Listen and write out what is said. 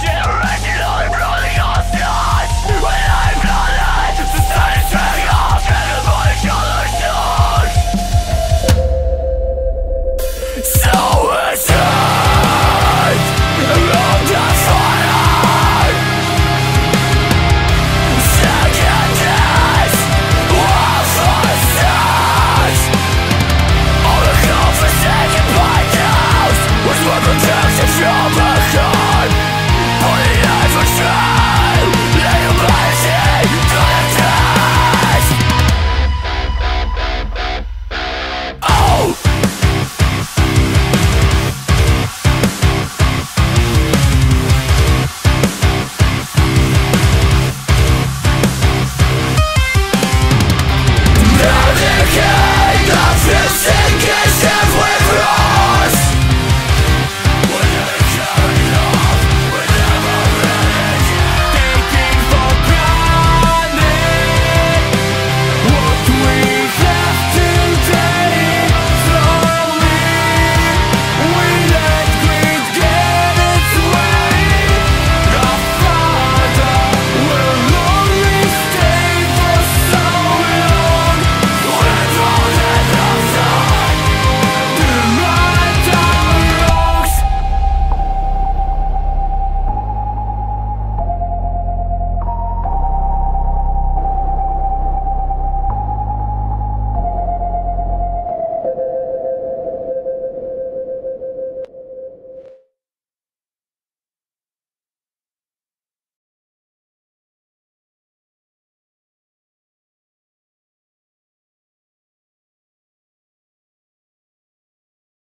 Jerry!